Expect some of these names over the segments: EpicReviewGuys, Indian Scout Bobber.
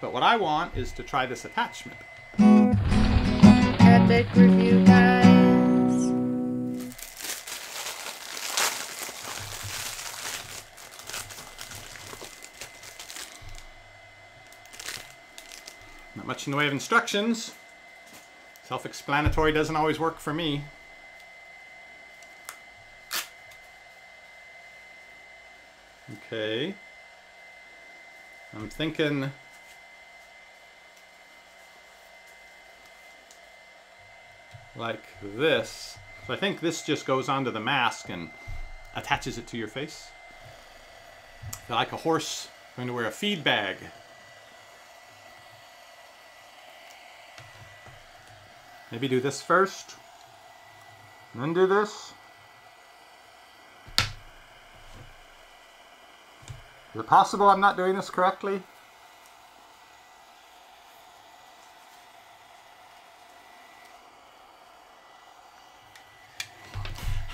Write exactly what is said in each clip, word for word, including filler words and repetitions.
but what I want is to try this attachment. Epic Review Guys. Not much in the way of instructions. Self-explanatory doesn't always work for me. Okay. I'm thinking like this. So I think this just goes onto the mask and attaches it to your face. So like a horse going to wear a feed bag. Maybe do this first, and then do this. Is it possible I'm not doing this correctly?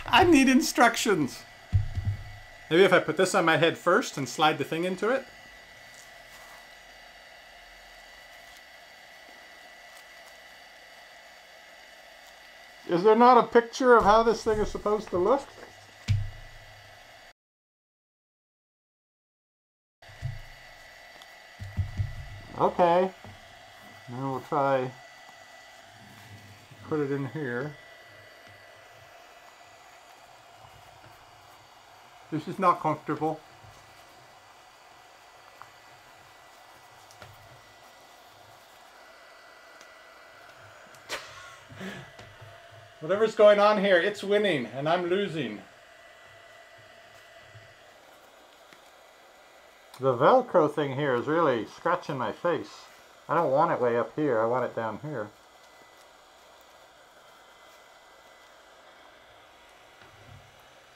I need instructions. Maybe if I put this on my head first and slide the thing into it. Is there not a picture of how this thing is supposed to look? Okay, now we'll try put it in here. This is not comfortable. Whatever's going on here, it's winning and I'm losing. The Velcro thing here is really scratching my face. I don't want it way up here, I want it down here.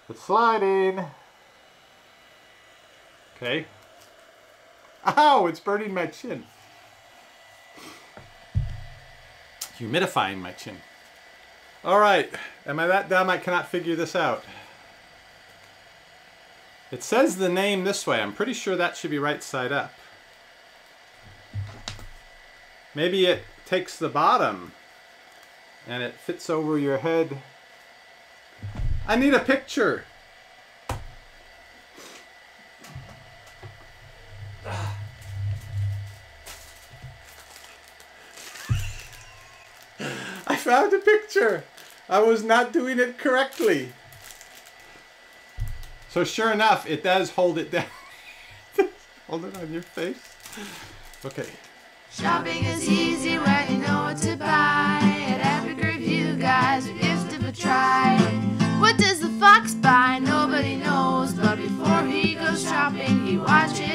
It's sliding. Okay. Ow, it's burning my chin. Humidifying my chin. All right, am I that dumb I cannot figure this out? It says the name this way. I'm pretty sure that should be right side up. Maybe it takes the bottom and it fits over your head. I need a picture. I found a picture. I was not doing it correctly. So sure enough, it does hold it down. Hold it on your face. Okay. Shopping is easy when you know what to buy. At Epic Review Guys, we give it a try. What does the fox buy? Nobody knows, but before he goes shopping, he watches.